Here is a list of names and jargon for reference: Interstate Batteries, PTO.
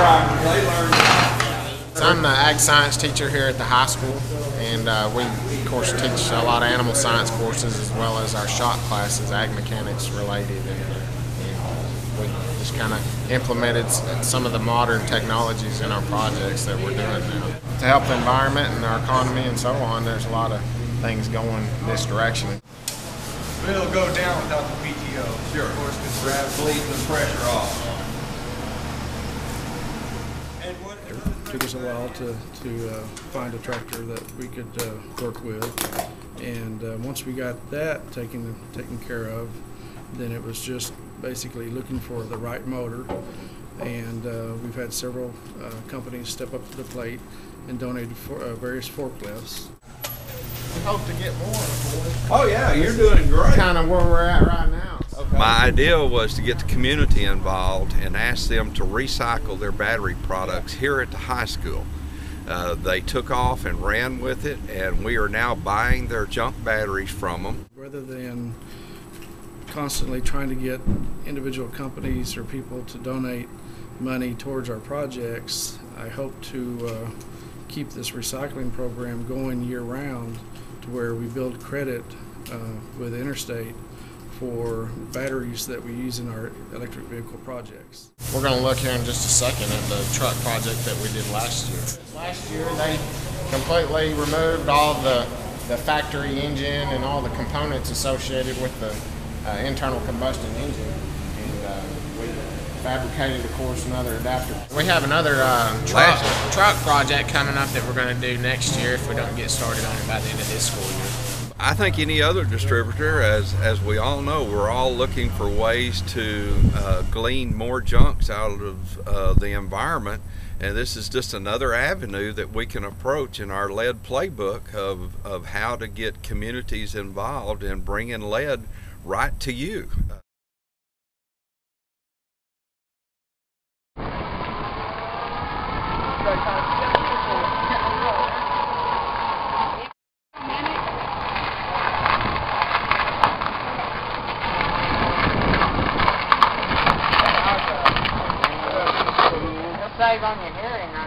So I'm the ag science teacher here at the high school, and we of course teach a lot of animal science courses as well as our shop classes, ag mechanics related, and we just kind of implemented some of the modern technologies in our projects that we're doing now. To help the environment and our economy and so on, there's a lot of things going this direction. It'll go down without the PTO. Sure. Of course, because we're bleeding the pressure off. And what it took us a while to find a tractor that we could work with, and once we got that taken care of, then it was just basically looking for the right motor. And we've had several companies step up to the plate and donated for, various forklifts. We hope to get more. Oh yeah, you're doing great. Kind of where we're at right now. Okay. My idea was to get the community involved and ask them to recycle their battery products here at the high school. They took off and ran with it, and we are now buying their junk batteries from them. Rather than constantly trying to get individual companies or people to donate money towards our projects, I hope to keep this recycling program going year-round, to where we build credit with Interstate for batteries that we use in our electric vehicle projects. We're going to look here in just a second at the truck project that we did last year. Last year they completely removed all the factory engine and all the components associated with the internal combustion engine, and we fabricated, of course, another adapter. We have another truck project coming up that we're going to do next year if we don't get started on it by the end of this school year. I think any other distributor, as we all know, we're all looking for ways to glean more junks out of the environment, and this is just another avenue that we can approach in our lead playbook of how to get communities involved in bringing lead right to you. Save on your hearing.